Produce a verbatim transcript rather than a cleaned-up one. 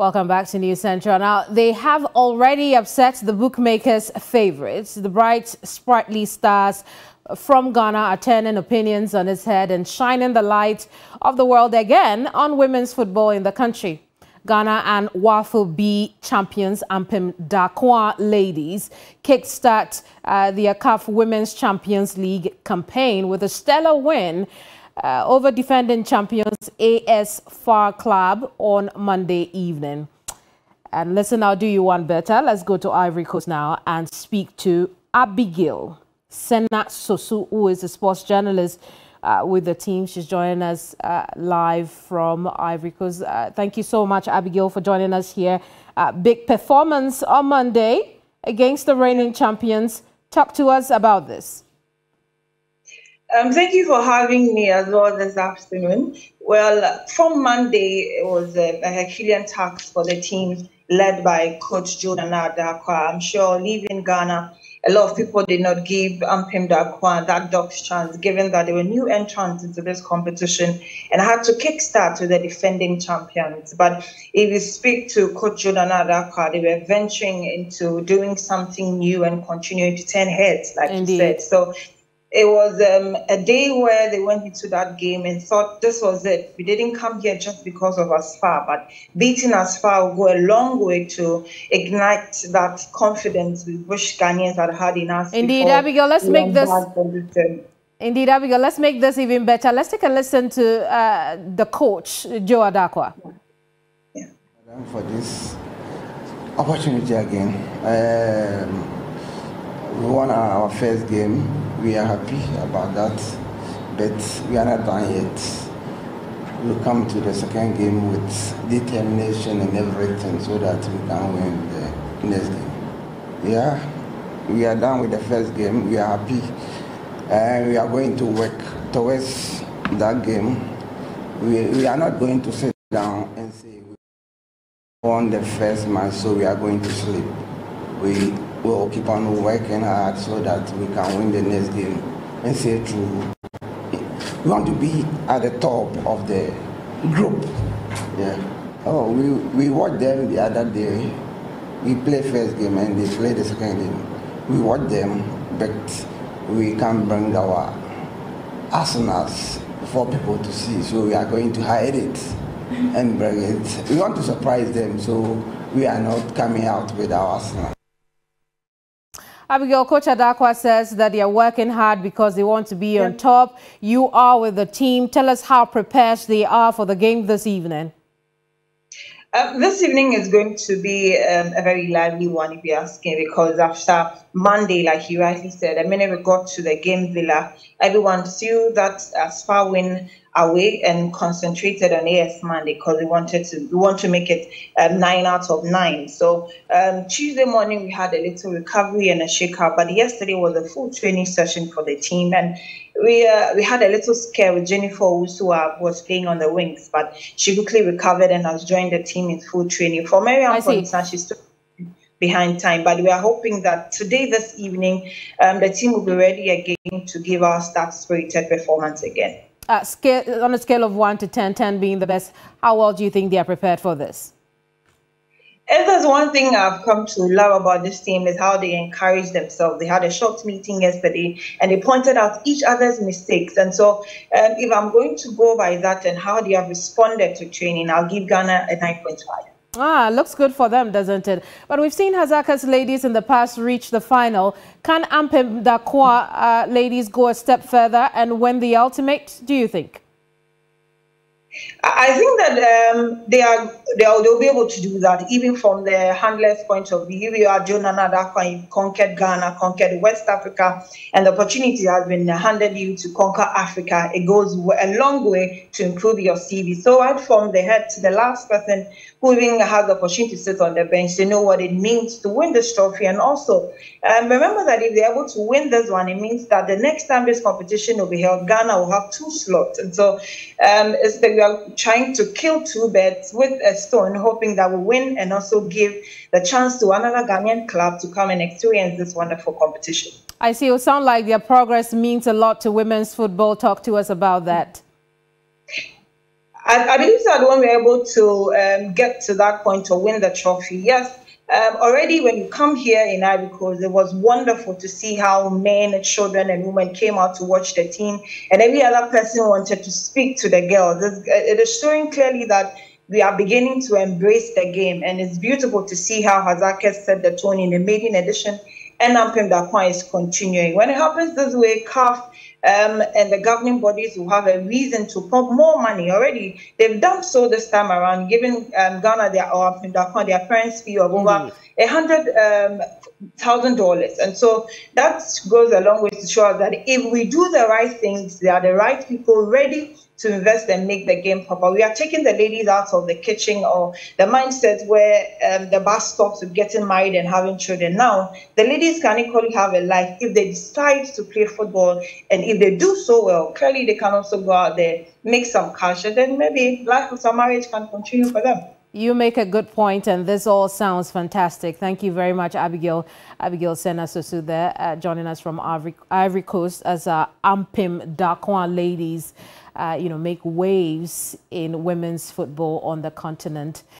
Welcome back to News Central. Now, they have already upset the bookmakers' favorites. The bright, sprightly stars from Ghana are turning opinions on its head and shining the light of the world again on women's football in the country. Ghana and W A F U Bee champions Ampem Darkoa Ladies kickstart uh, the C A F Women's Champions League campaign with a stellar win uh, over defending champions A S F A R club on Monday evening. And listen, I'll do you one better. Let's go to Ivory Coast now and speak to Abigail Sena-Sosu, who is a sports journalist Uh, with the team. She's joining us uh, live from Ivory Coast. Uh, thank you so much, Abigail, for joining us here. Uh, big performance on Monday against the reigning champions. Talk to us about this. Um, thank you for having me as well this afternoon. Well, from Monday, it was a, a Herculean task for the team led by Coach Jordan Adakwa. I'm sure leaving Ghana, a lot of people did not give Ampem Darkoa that dog's chance, given that they were new entrants into this competition and had to kickstart with the defending champions. But if you speak to Coach Jordan Adakwa, they were venturing into doing something new and continuing to turn heads, like Indeed. you said. So it was um, a day where they went into that game and thought this was it. We didn't come here just because of ASFAR, but beating ASFAR will go a long way to ignite that confidence we wish Ghanaians had had in us. Indeed, Abigail, let's make this. Indeed, Abigail, let's make this even better. Let's take a listen to uh, the coach, Joe Adakwa. Yeah. Yeah. For this opportunity again, um, we won our first game. We are happy about that, but we are not done yet. We'll come to the second game with determination and everything so that we can win the next game. Yeah, we are done with the first game. We are happy, and we are going to work towards that game. We, we are not going to sit down and say we won the first match, so we are going to sleep. We will keep on working hard so that we can win the next game and stay through. We want to be at the top of the group. Yeah. Oh, we, we watched them the other day. We played first game and they played the second game. We watched them, but we can't bring our arsenals for people to see. So we are going to hide it and bring it. We want to surprise them, so we are not coming out with our arsenal. Abigail, Coach Adakwa says that they are working hard because they want to be yeah. on top. You are with the team. Tell us how prepared they are for the game this evening. Uh, this evening is going to be um, a very lively one, if you're asking, because after Monday, like you rightly said, the minute we got to the game villa, everyone saw that ASFAR win away and concentrated on A S Monday because we wanted to we want to make it um, nine out of nine. So um, Tuesday morning we had a little recovery and a shake-up, but yesterday was a full training session for the team, and we uh, we had a little scare with Jennifer Usua, was playing on the wings, but she quickly recovered and has joined the team in full training. For Mariam, for instance, she's still behind time, but we are hoping that today, this evening, um, the team will be ready again to give us that spirited performance again. Uh, scale, on a scale of one to ten, ten being the best, how well do you think they are prepared for this? If there's one thing I've come to love about this team is how they encourage themselves. They had a short meeting yesterday and they pointed out each other's mistakes. And so um, if I'm going to go by that and how they have responded to training, I'll give Ghana a nine point five. Ah, looks good for them, doesn't it? But we've seen Hazaka's ladies in the past reach the final. Can Ampem Darkoa uh, ladies go a step further and win the ultimate, do you think? I think that um, they are, they are, they'll be able to do that, even from the handlers' point of view. You are Jordan Adakwa, you conquered Ghana, conquered West Africa, and the opportunity has been handed you to conquer Africa. It goes a long way to improve your C V. So right from the head to the last person who even has the opportunity to sit on the bench, they know what it means to win this trophy. And also, um, remember that if they're able to win this one, it means that the next time this competition will be held, Ghana will have two slots. And so um, it's the We are trying to kill two birds with a stone, hoping that we win and also give the chance to another Ghanaian club to come and experience this wonderful competition. I see. It sounds like their progress means a lot to women's football. Talk to us about that. I, I believe that when we're able to um, get to that point or win the trophy, yes, um, already when you come here in Ivory Coast, it was wonderful to see how men, children, and women came out to watch the team, and every other person wanted to speak to the girls. It's, it is showing clearly that we are beginning to embrace the game, and it's beautiful to see how Hazaki set the tone in the maiden edition, and Ampem Darkoa is continuing. When it happens this way, C A F Um, and the governing bodies will have a reason to pump more money. Already, they've done so this time around, giving um, Ghana their or their parents' fee of over a hundred thousand dollars. And so that goes a long way to show us that if we do the right things, there are the right people ready to invest and make the game proper. We are taking the ladies out of the kitchen or the mindset where um, the bus stops with getting married and having children. Now, the ladies can equally have a life if they decide to play football. And if they do so well, clearly they can also go out there, make some cash, and then maybe life with some marriage can continue for them. You make a good point, and this all sounds fantastic. Thank you very much, Abigail. Abigail Sena-Sosu there, uh, joining us from Ivory, Ivory Coast as uh, Ampem Darkoa Ladies, uh, you know, make waves in women's football on the continent.